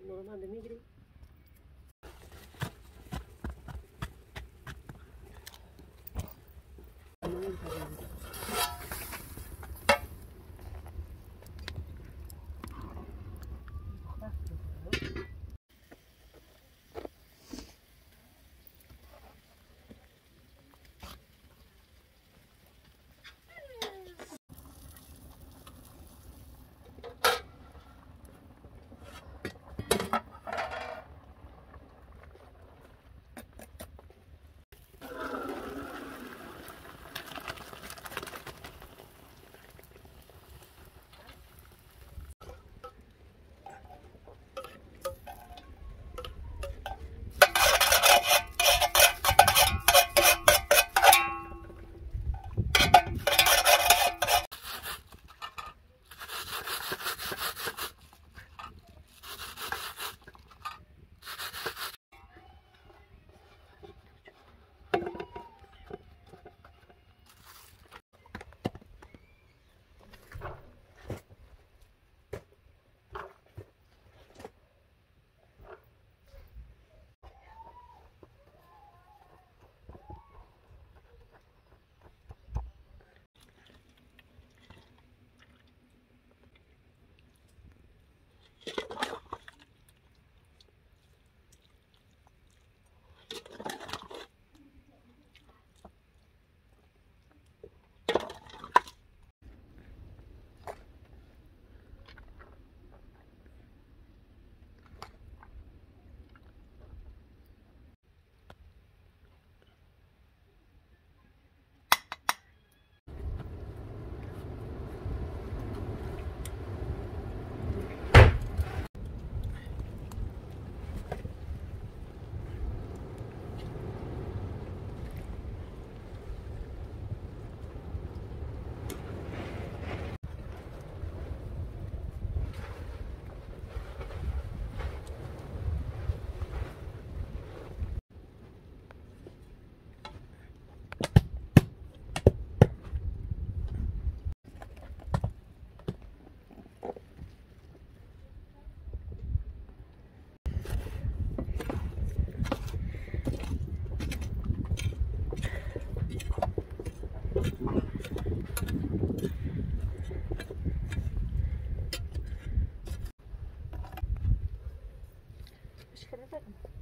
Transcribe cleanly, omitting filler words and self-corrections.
es normal de micro. Gracias.